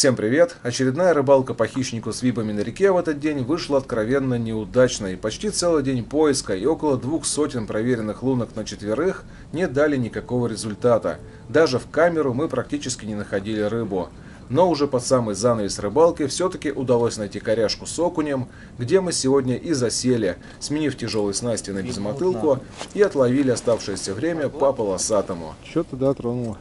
Всем привет! Очередная рыбалка по хищнику с вибами на реке в этот день вышла откровенно неудачной. Почти целый день поиска и около 200 проверенных лунок на четверых не дали никакого результата. Даже в камеру мы практически не находили рыбу. Но уже под самый занавес рыбалки все-таки удалось найти коряжку с окунем, где мы сегодня и засели, сменив тяжелые снасти на безмотылку и отловили оставшееся время по полосатому. Че ты дотронула?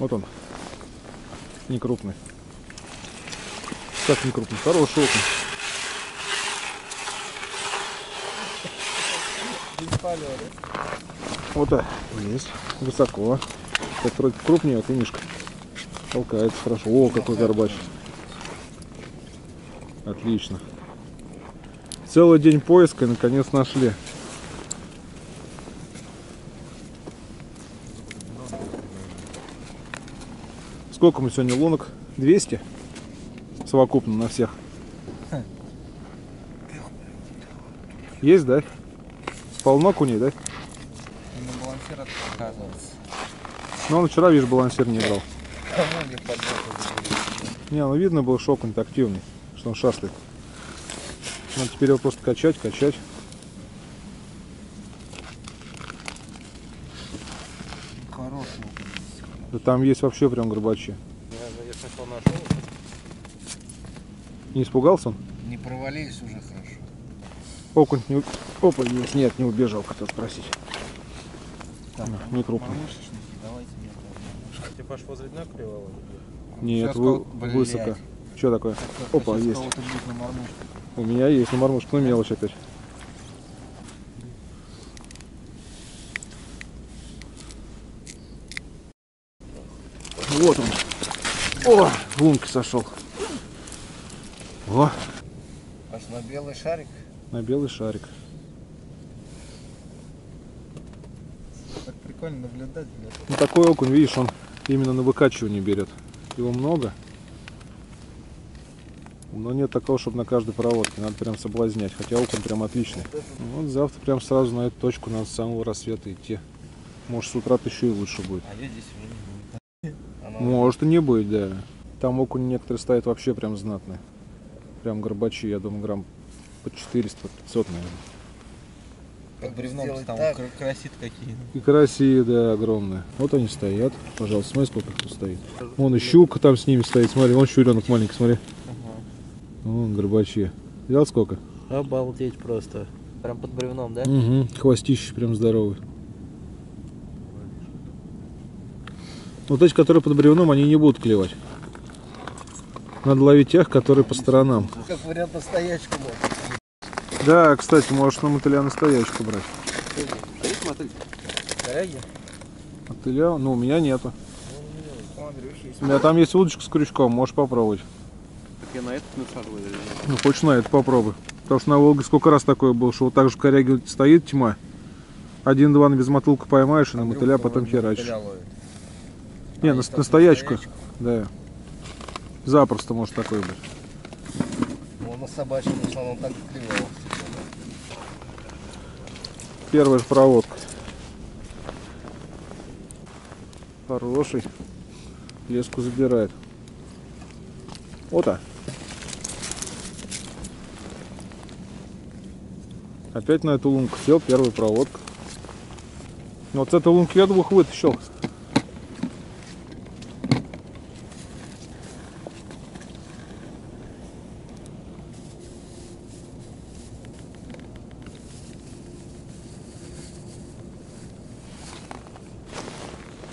Вот он, не крупный. Как не крупный? Хороший окунь. Вот так, есть, высоко. Как вроде крупнее, вот и мишка. Толкается хорошо. О, какой горбач. Отлично. Целый день поиска и наконец нашли. Сколько мы сегодня лунок? 200? Совокупно на всех. Есть, да? Полно куней, да? На балансир отказывался. Но он вчера, видишь, балансир не брал. Не, ну видно был, что окунь-то активный, что он шаслит. Надо теперь его просто качать. Хороший. Да там есть вообще прям горбачи. Я сначала нашел. Не испугался он? Не провалились уже хорошо. Окунь не... Опа, нет, не убежал, хотел спросить. Так, не крупный. Ты паш возле дна клевала? Нет, высоко. Что такое? Так, опа, есть. У меня есть, на мормушку, ну мелочь опять. Вот он. О, лунка сошел. О. Аж на белый шарик. На белый шарик. Так прикольно наблюдать. Ну такой окунь, видишь, он именно на выкачивание берет. Его много. Но нет такого, чтобы на каждой проводке. Надо прям соблазнять. Хотя окунь прям отличный. Вот завтра прям сразу на эту точку надо с самого рассвета идти. Может с утра-то еще и лучше будет. А я здесь не будет. Она... Может и не будет, да. Там окунь некоторые ставят вообще прям знатные. Прям горбачи, я думаю, грамм по 400, 500, наверное. Как бревном там карасит какие. И караси, да, огромные. Вот они стоят. Пожалуйста, смотри, сколько тут стоит. Вон и щука там с ними стоит. Смотри, вон щуренок маленький, смотри. Вон горбачи. Взял сколько? Обалдеть просто. Прям под бревном, да? Угу. Хвостище прям здоровый. Вот эти, которые под бревном, они не будут клевать. Надо ловить тех, которые по сторонам. Как вариант на стоячку брать. Да, кстати, можешь на мотыля на стоячку брать. Есть мотыль? Коряги? Мотыля? Ну, у меня нету. У меня там есть удочка с крючком, можешь попробовать. Я на этот насаживаю. Ну, хочешь на этот попробуй. Потому что на Волге сколько раз такое было, что вот так же в коряге стоит тьма. Один-два на безмотылку поймаешь, и на мотыля потом херачишь. Не, на стоячку. Да. Запросто может такое быть. Ну, на собачьем в основном так и клевал. Первая же проводка. Хороший. Леску забирает. Вот так. Опять на эту лунку сел, первый проводка. Вот с этой лунки я двух вытащил.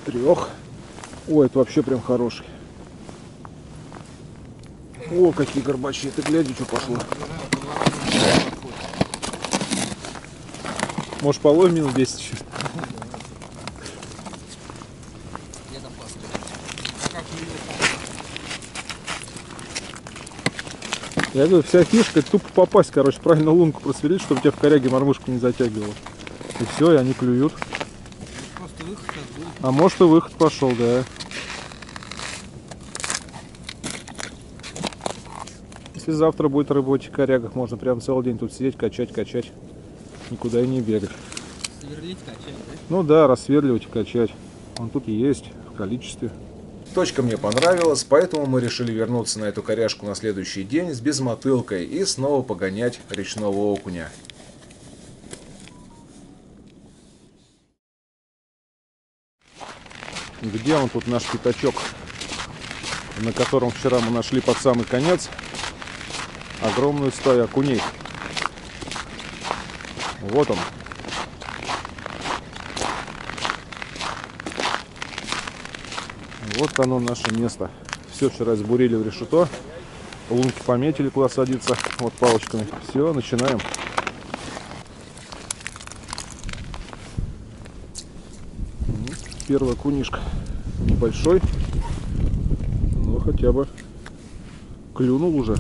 Трех. Ой, это вообще прям хороший. О, какие горбачи. Ты гляди, что пошло. Может, половим минут 10 еще? Я говорю, вся фишка тупо попасть, короче, правильно лунку просверлить, чтобы тебя в коряге мормышку не затягивало. И все, и они клюют. А может и выход пошел, да. Если завтра будет рабочий корягах, можно прям целый день тут сидеть, качать. Никуда и не бегать. Сверлить, качать, да? Ну да, рассверливать и качать. Он тут и есть в количестве. Точка мне понравилась, поэтому мы решили вернуться на эту коряжку на следующий день с безмотылкой и снова погонять речного окуня. Где он тут, наш пятачок, на котором вчера мы нашли под самый конец огромную стаю окуней? Вот он. Вот оно, наше место. Все вчера сбурили в решето. Лунки пометили, куда садиться. Вот палочками. Все, начинаем. Первый окунишка. Небольшой. Но хотя бы клюнул уже.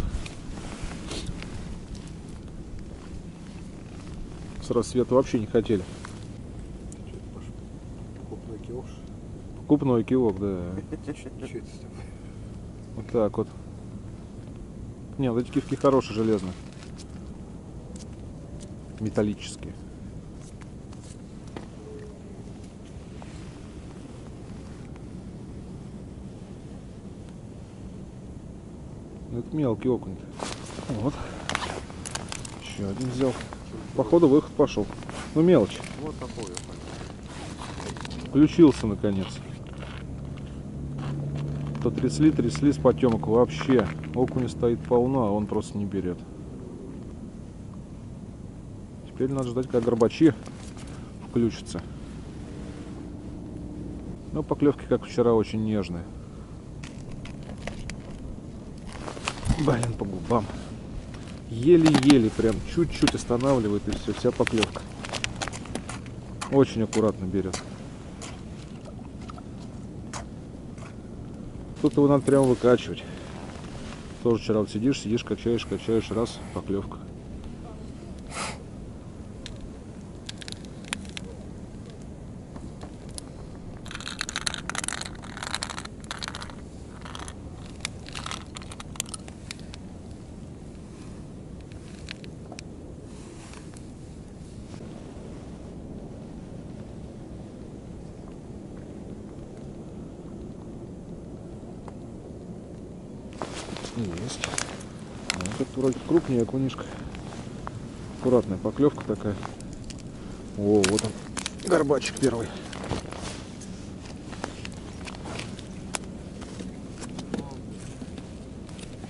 С рассвета вообще не хотели. Купной кивок, да. Вот так вот. Не, вот эти кивки хорошие, железные. Металлические. Это мелкий окунь. Вот. Еще один взял. Походу выход пошел. Ну, мелочь. Вот такой. Включился наконец. То трясли с потемок вообще. Окуня стоит полно, а он просто не берет. Теперь надо ждать, когда горбачи включатся. Но поклевки, как вчера, очень нежные. Блин, по губам. Еле-еле, прям чуть-чуть останавливает, и все, вся поклевка. Очень аккуратно берет. Тут его надо прямо выкачивать. Тоже вчера вот сидишь, качаешь, раз, поклевка. Есть. Тут вроде крупнее окунишка. Аккуратная поклевка такая. О, вот он. Горбачик первый.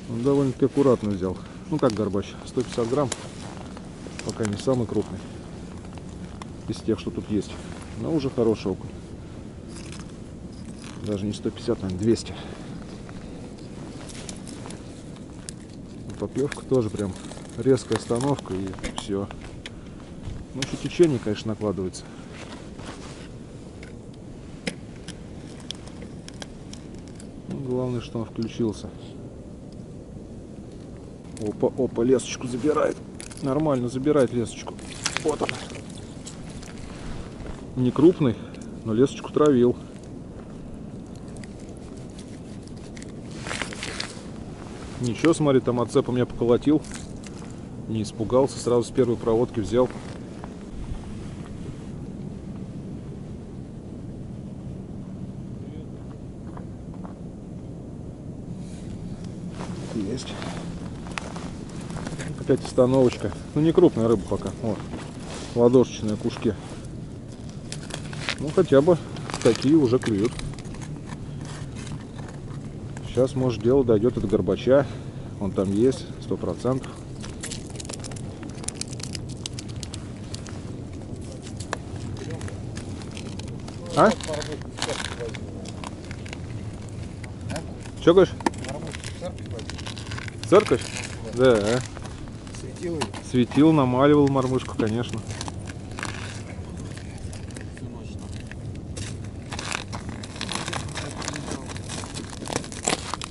Он довольно-таки аккуратно взял. Ну как горбач? 150 грамм. Пока не самый крупный из тех, что тут есть. Но уже хороший окунь. Даже не 150, наверное, 200. Поклевка тоже прям резкая остановка, и все. Ну, еще течение, конечно, накладывается. Ну, главное, что он включился. Опа, лесочку забирает. Нормально забирает лесочку. Вот он. Не крупный, но лесочку травил. Ничего, смотри, там отцепом я поколотил. Не испугался, сразу с первой проводки взял. Есть. Опять остановочка. Ну, не крупная рыба пока. Вот. Ладошечные кушки. Ну, хотя бы такие уже клюют. Сейчас, может, дело дойдет от горбача. Он там есть, 100%. А? Че говоришь? Церковь? Да. Светил, намаливал мормышку, конечно.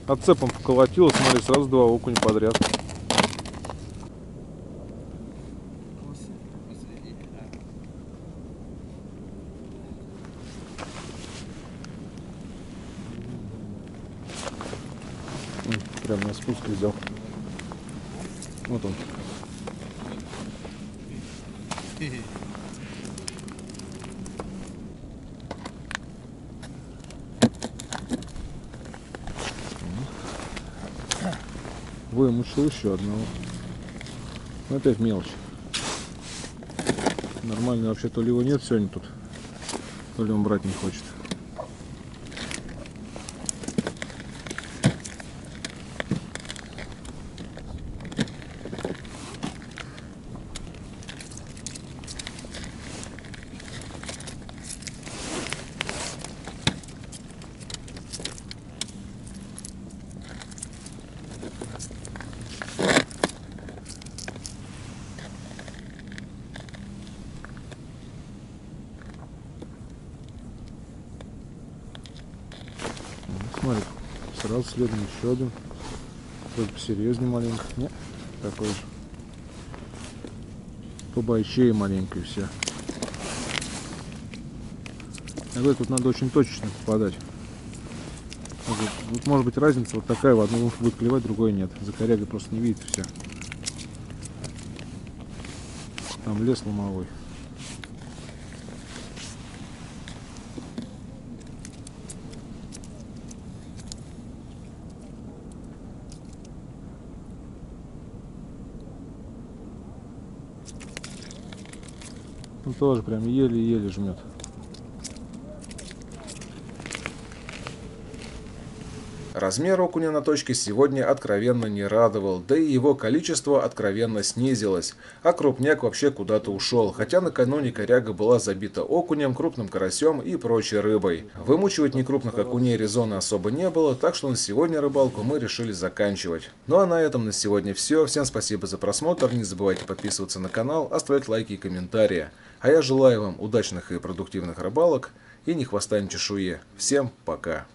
Отцепом поколотило, смотри, сразу два окуня подряд. Прям на спуске взял. Вот он. Ой, мучил еще одного. Но опять мелочь. Нормально вообще, то ли его нет сегодня тут, то ли он брать не хочет. Смотри, сразу следом еще один, только посерьезнее маленько, нет, такой же, побольчее маленькой все. Иногда тут надо очень точечно попадать. Вот, может быть, разница вот такая, в одну будет клевать, другой нет, закоряга просто не видит все. Там лес ломовой. Он тоже прям еле-еле жмет. Размер окуня на точке сегодня откровенно не радовал, да и его количество откровенно снизилось, а крупняк вообще куда-то ушел, хотя накануне коряга была забита окунем, крупным карасем и прочей рыбой. Вымучивать некрупных окуней резона особо не было, так что на сегодня рыбалку мы решили заканчивать. Ну а на этом на сегодня все, всем спасибо за просмотр, не забывайте подписываться на канал, оставлять лайки и комментарии. А я желаю вам удачных и продуктивных рыбалок и ни хвоста, ни чешуи. Всем пока!